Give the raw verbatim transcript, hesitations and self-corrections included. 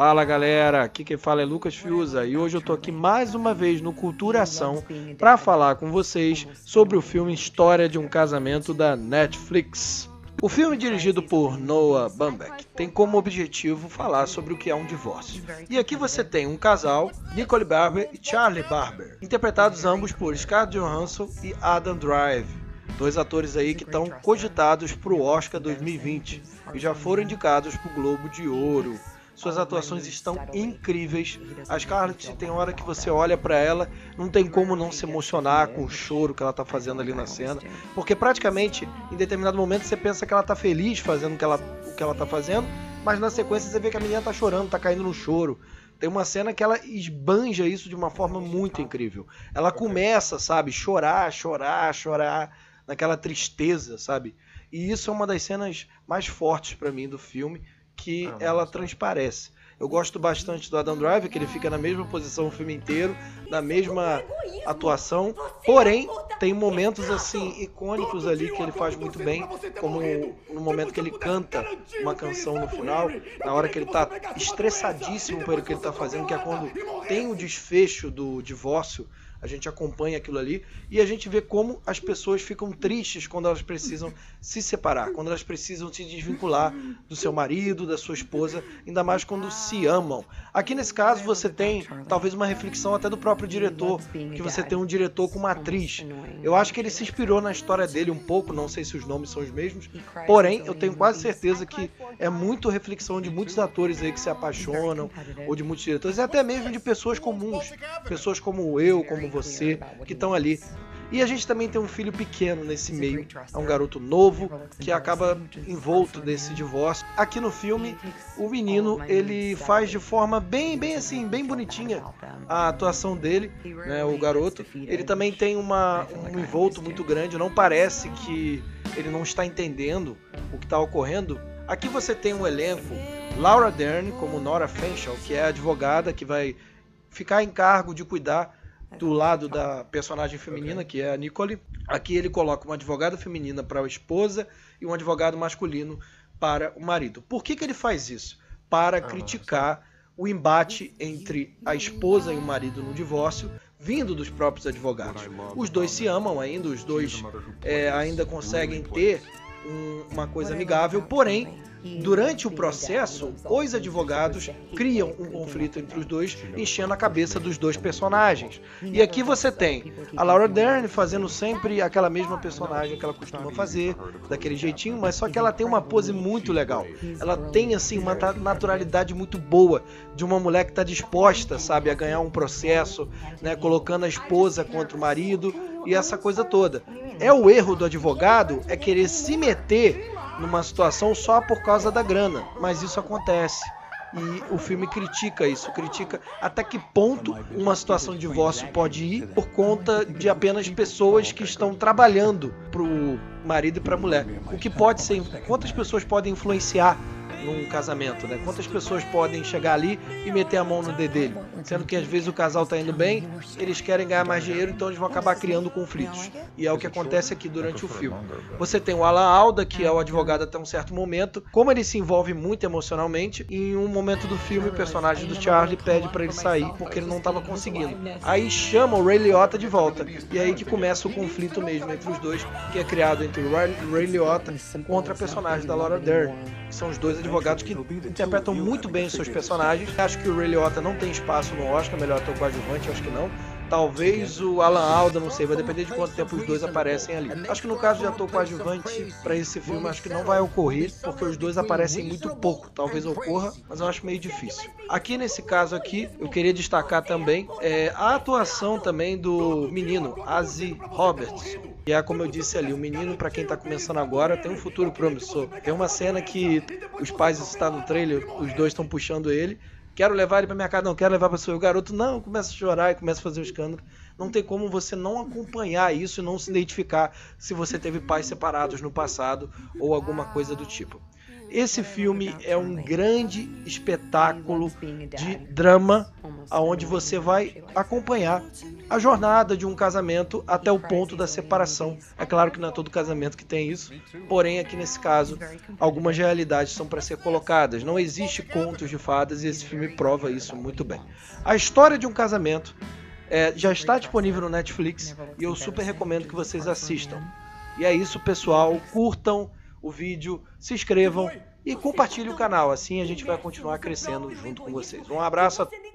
Fala galera, aqui quem fala é Lucas Fiuza e hoje eu tô aqui mais uma vez no Cultura Ação para falar com vocês sobre o filme História de um Casamento da Netflix. O filme, dirigido por Noah Bambek, tem como objetivo falar sobre o que é um divórcio. E aqui você tem um casal, Nicole Barber e Charlie Barber, interpretados ambos por Scott Johansson e Adam Drive. Dois atores aí que estão cogitados para o Oscar dois mil e vinte e já foram indicados para o Globo de Ouro. Suas atuações estão incríveis. A Scarlett, tem hora que você olha para ela, não tem como não se emocionar com o choro que ela tá fazendo ali na cena, porque praticamente em determinado momento você pensa que ela tá feliz fazendo o que ela, o que ela tá fazendo, mas na sequência você vê que a menina tá chorando, tá caindo no choro. Tem uma cena que ela esbanja isso de uma forma muito incrível. Ela começa, sabe, chorar, chorar, chorar, naquela tristeza, sabe? E isso é uma das cenas mais fortes para mim do filme, que ela transparece. Eu gosto bastante do Adam Driver, que ele fica na mesma posição o filme inteiro, na mesma atuação, porém tem momentos assim icônicos ali que ele faz muito bem, como no momento que ele canta uma canção no final, na hora que ele tá estressadíssimo pelo que ele tá fazendo, que é quando tem o desfecho do divórcio. A gente acompanha aquilo ali e a gente vê como as pessoas ficam tristes quando elas precisam se separar, quando elas precisam se desvincular do seu marido, da sua esposa, ainda mais quando se amam. Aqui nesse caso você tem talvez uma reflexão até do próprio diretor, que você tem um diretor com uma atriz. Eu acho que ele se inspirou na história dele um pouco, não sei se os nomes são os mesmos, porém eu tenho quase certeza que é muito reflexão de muitos atores aí que se apaixonam, ou de muitos diretores, e até mesmo de pessoas comuns, pessoas como eu, como você, que estão ali. E a gente também tem um filho pequeno nesse meio, é um garoto novo que acaba envolto desse divórcio. Aqui no filme, o menino, ele faz de forma bem, bem assim, bem bonitinha a atuação dele, né, o garoto. Ele também tem uma, um envolto muito grande, não parece que ele não está entendendo o que está ocorrendo. Aqui você tem um elenco, Laura Dern como Nora Fenchel, que é a advogada que vai ficar em cargo de cuidar do lado da personagem feminina, que é a Nicole. Aqui ele coloca uma advogada feminina para a esposa e um advogado masculino para o marido. Por que que ele faz isso? Para criticar o embate entre a esposa e o marido no divórcio, vindo dos próprios advogados. Os dois se amam ainda, os dois é, ainda conseguem ter um, uma coisa amigável, porém, durante o processo, os advogados criam um conflito entre os dois, enchendo a cabeça dos dois personagens. E aqui você tem a Laura Dern fazendo sempre aquela mesma personagem que ela costuma fazer, daquele jeitinho, mas só que ela tem uma pose muito legal. Ela tem, assim, uma naturalidade muito boa de uma mulher que está disposta, sabe, a ganhar um processo, né, colocando a esposa contra o marido e essa coisa toda. É o erro do advogado, é querer se meter numa situação só por causa da grana, mas isso acontece e o filme critica isso, critica até que ponto uma situação de divórcio pode ir por conta de apenas pessoas que estão trabalhando para o marido e para a mulher, o que pode ser, quantas pessoas podem influenciar num casamento, né? Quantas pessoas podem chegar ali e meter a mão no dedelho, sendo que às vezes o casal tá indo bem, eles querem ganhar mais dinheiro, então eles vão acabar criando conflitos, e é o que acontece aqui durante o filme. Você tem o Alan Alda, que é o advogado até um certo momento, como ele se envolve muito emocionalmente, em um momento do filme o personagem do Charlie pede para ele sair, porque ele não tava conseguindo, aí chama o Ray Liotta de volta, e aí que começa o conflito mesmo entre os dois, que é criado entre o Ray Liotta contra a personagem da Laura Dern, que são os dois advogados advogados que interpretam muito bem os seus personagens. Acho que o Ray Liotta não tem espaço no Oscar, melhor ator coadjuvante, acho que não. Talvez o Alan Alda, não sei, vai depender de quanto tempo os dois aparecem ali. Acho que no caso de ator coadjuvante para esse filme, acho que não vai ocorrer, porque os dois aparecem muito pouco. Talvez ocorra, mas eu acho meio difícil. Aqui nesse caso aqui, eu queria destacar também é, a atuação também do menino, Azhy Robertson. E é como eu disse ali, o menino, para quem tá começando agora, tem um futuro promissor. Tem uma cena que os pais, isso tá no trailer, os dois estão puxando ele. Quero levar ele pra minha casa, não, quero levar pra sua. O garoto, não, começa a chorar e começa a fazer um escândalo. Não tem como você não acompanhar isso e não se identificar se você teve pais separados no passado ou alguma coisa do tipo. Esse filme é um grande espetáculo de drama, onde você vai acompanhar a jornada de um casamento até o ponto da separação. É claro que não é todo casamento que tem isso, porém aqui nesse caso algumas realidades são para ser colocadas. Não existe contos de fadas e esse filme prova isso muito bem. A História de um Casamento é, já está disponível no Netflix e eu super recomendo que vocês assistam. E é isso, pessoal, curtam o vídeo, se inscrevam e compartilhem o canal, assim a gente vai continuar crescendo junto com vocês. Um abraço a todos.